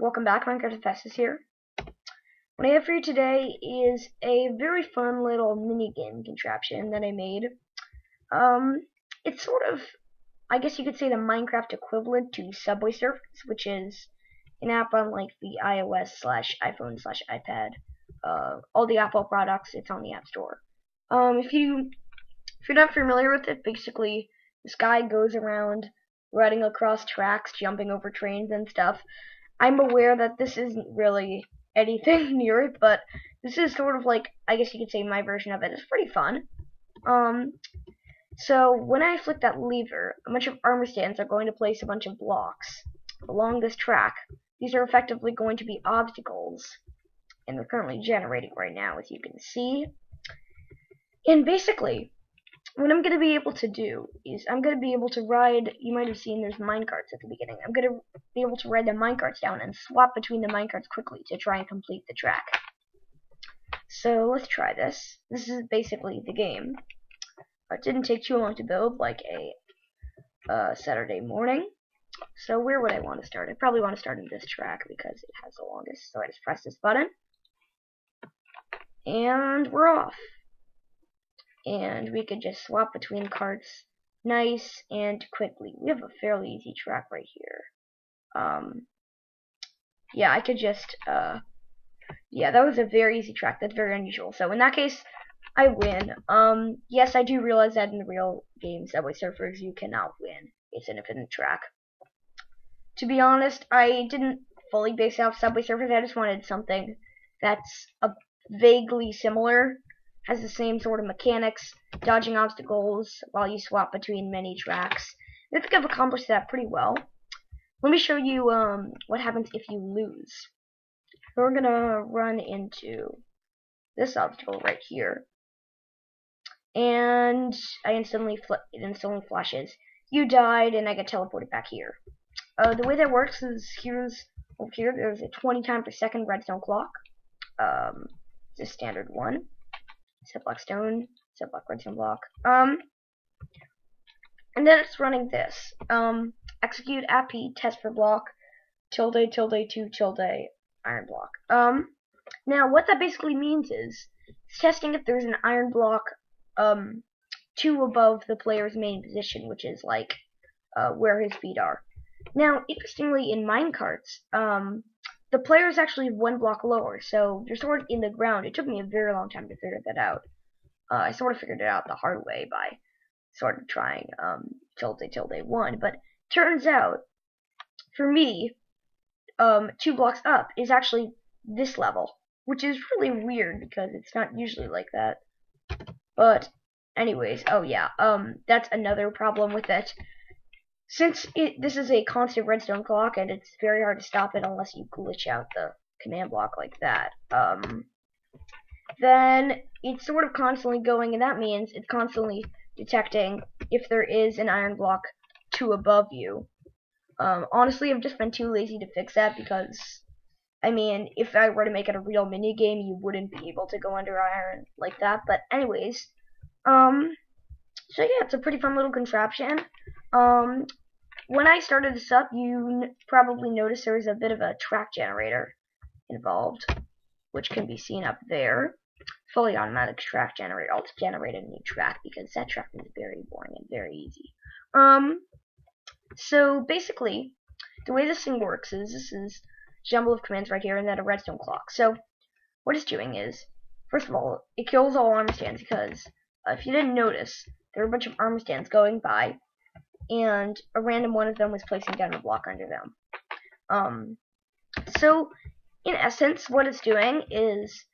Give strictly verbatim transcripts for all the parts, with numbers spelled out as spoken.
Welcome back, Minecraft Hephaestus here. What I have for you today is a very fun little minigame contraption that I made. Um, it's sort of, I guess you could say, the Minecraft equivalent to Subway Surfers, which is an app on like the iOS slash iPhone slash iPad. Uh, all the Apple products, it's on the App Store. Um, if you if you're not familiar with it, basically this guy goes around riding across tracks, jumping over trains and stuff. I'm aware that this isn't really anything near it, but this is sort of like, I guess you could say, my version of it. It's pretty fun. Um, so when I flick that lever, a bunch of armor stands are going to place a bunch of blocks along this track. These are effectively going to be obstacles, and they're currently generating right now, as you can see. And basically, what I'm going to be able to do is I'm going to be able to ride, you might have seen there's minecarts at the beginning. I'm going to be able to ride the minecarts down and swap between the minecarts quickly to try and complete the track. So let's try this. This is basically the game. It didn't take too long to build, like a uh, Saturday morning. So where would I want to start? I probably want to start in this track because it has the longest. So I just press this button. And we're off. And we could just swap between carts nice and quickly. We have a fairly easy track right here. Um, yeah, I could just, uh, yeah, that was a very easy track. That's very unusual. So in that case, I win. Um, yes, I do realize that in the real game Subway Surfers, you cannot win. It's an infinite track. To be honest, I didn't fully base out Subway Surfers. I just wanted something that's a vaguely similar, has the same sort of mechanics, dodging obstacles while you swap between many tracks. I think I've accomplished that pretty well. Let me show you um, what happens if you lose. We're going to run into this obstacle right here. And I instantly fl it instantly flashes. You died, and I get teleported back here. Uh, the way that works is here's over here, there's a twenty times per second redstone clock. Um, it's a standard one. Set block stone, set block redstone block. Um, and then it's running this. Um, execute app test for block tilde tilde two tilde iron block. Um, now what that basically means is it's testing if there's an iron block um two above the player's main position, which is like uh, where his feet are. Now, interestingly, in minecarts, um. the player is actually one block lower, so you're sort of in the ground. It took me a very long time to figure that out. Uh, I sort of figured it out the hard way by sort of trying um, tilde tilde one, but turns out, for me, um, two blocks up is actually this level, which is really weird because it's not usually like that. But anyways, oh yeah, um, that's another problem with it. Since it, this is a constant redstone clock, and it's very hard to stop it unless you glitch out the command block like that, um, then it's sort of constantly going, and that means it's constantly detecting if there is an iron block two above you. Um, honestly, I've just been too lazy to fix that because, I mean, if I were to make it a real minigame, you wouldn't be able to go under iron like that. But anyways, um, so yeah, it's a pretty fun little contraption. Um, when I started this up, you n probably noticed there was a bit of a track generator involved, which can be seen up there. Fully automatic track generator. I'll just generate a new track because that track is very boring and very easy. Um, so basically, the way this thing works is this is a jumble of commands right here and then a redstone clock. So what it's doing is, first of all, it kills all armor stands because uh, if you didn't notice, there were a bunch of armor stands going by, and a random one of them was placing down a block under them. Um, so, in essence, what it's doing is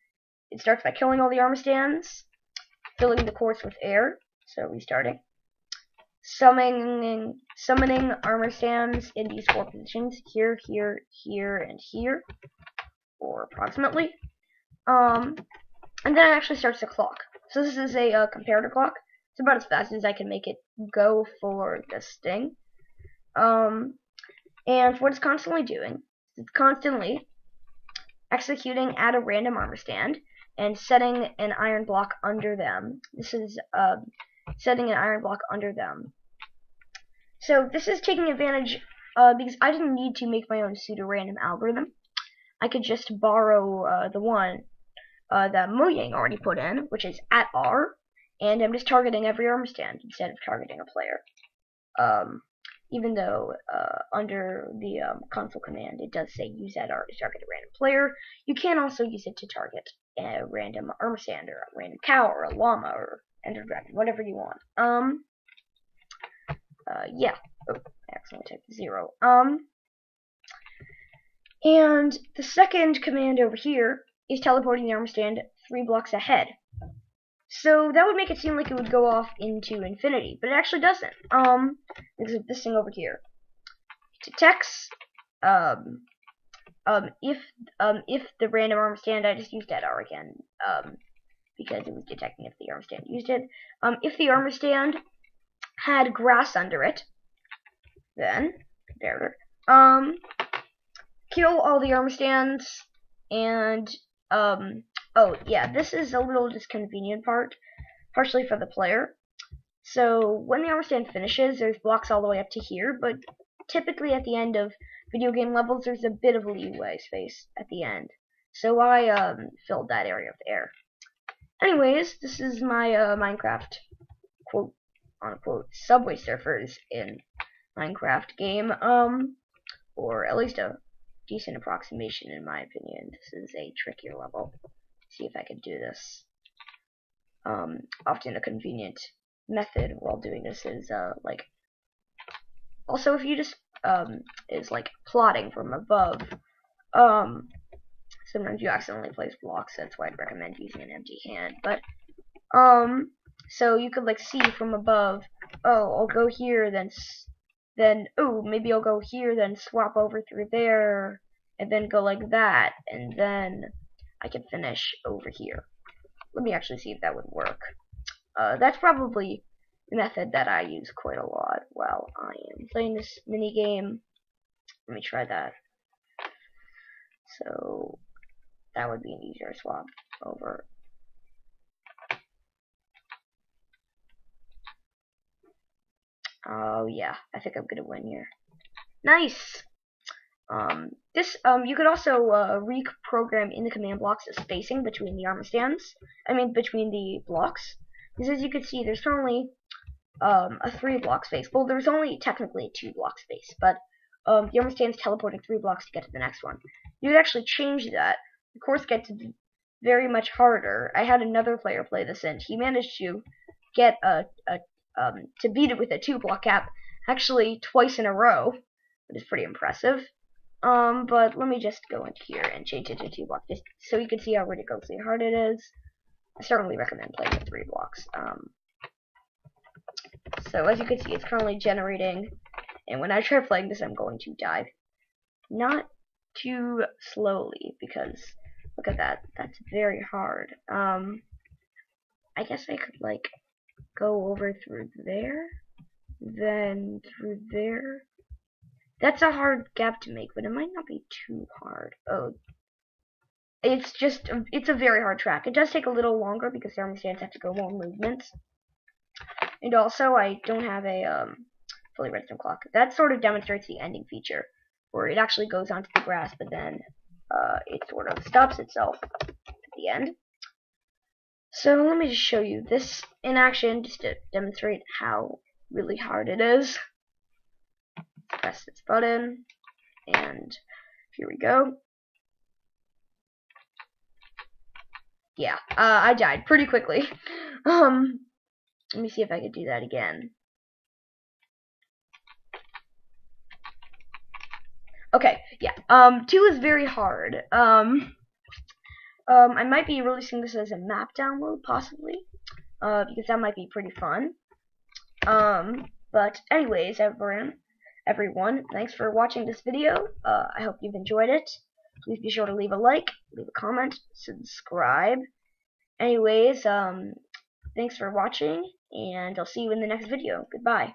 it starts by killing all the armor stands, filling the course with air, so restarting, summoning, summoning armor stands in these four positions, here, here, here, and here, or approximately, um, and then it actually starts the clock. So this is a uh, comparator clock. It's about as fast as I can make it go for this thing. Um, and what it's constantly doing, it's constantly executing at a random armor stand and setting an iron block under them. This is uh, setting an iron block under them. So this is taking advantage uh, because I didn't need to make my own pseudo-random algorithm. I could just borrow uh, the one uh, that Mojang already put in, which is at R, and I'm just targeting every arm stand instead of targeting a player. Um, even though uh, under the um, console command it does say use at R to target a random player, you can also use it to target a random arm stand or a random cow or a llama or ender dragon, whatever you want. Um, uh, yeah. Oh, I accidentally typed zero. Um, and the second command over here is teleporting the arm stand three blocks ahead. So that would make it seem like it would go off into infinity, but it actually doesn't. Um, because of this thing over here. Detects, um, um, if, um, if the random arm stand, I just used that R again, um, because it was detecting if the arm stand used it. Um, if the arm stand had grass under it, then, there, um, kill all the arm stands, and, um, oh, yeah, this is a little disconvenient part, partially for the player. So, when the armor stand finishes, there's blocks all the way up to here, but typically at the end of video game levels, there's a bit of leeway space at the end. So I um, filled that area with air. Anyways, this is my uh, Minecraft, quote, unquote, Subway Surfers in Minecraft game, um, or at least a decent approximation in my opinion. This is a trickier level. See if I can do this. Um, often a convenient method while doing this is uh, like, also if you just um, is like plotting from above. Um, sometimes you accidentally place blocks, that's why I'd recommend using an empty hand. But um, so you could like see from above. Oh, I'll go here, then then oh maybe I'll go here, then swap over through there, and then go like that, and then I can finish over here. Let me actually see if that would work. Uh, that's probably the method that I use quite a lot while I am playing this minigame. Let me try that. So, that would be an easier swap over. Oh yeah, I think I'm gonna win here. Nice! Um, this, um, you could also, uh, reprogram in the command blocks the spacing between the armor stands, I mean, between the blocks, because as you can see, there's only, um, a three block space, well, there's only technically a two block space, but, um, the armor stand's teleporting three blocks to get to the next one. You could actually change that. The course gets very much harder. I had another player play this, and he managed to get a, a um, to beat it with a two block cap, actually, twice in a row, which is pretty impressive. Um, but let me just go in here and change it to two blocks, just so you can see how ridiculously hard it is. I certainly recommend playing with three blocks. Um, so as you can see, it's currently generating, and when I try playing this, I'm going to die. Not too slowly, because look at that, that's very hard. Um, I guess I could like go over through there, then through there. That's a hard gap to make, but it might not be too hard. Oh, it's just, it's a very hard track. It does take a little longer because the arm stands have to go more movements. And also, I don't have a um, fully redstone clock. That sort of demonstrates the ending feature, where it actually goes onto the grass, but then uh, it sort of stops itself at the end. So let me just show you this in action, just to demonstrate how really hard it is. Press this button, and here we go. Yeah, uh, I died pretty quickly. Um, let me see if I could do that again. Okay, yeah. Um, two is very hard. Um, um, I might be releasing this as a map download, possibly, uh, because that might be pretty fun. Um, but anyways, everyone. Everyone, thanks for watching this video. Uh, I hope you've enjoyed it. Please be sure to leave a like, leave a comment, subscribe. Anyways, um, thanks for watching, and I'll see you in the next video. Goodbye.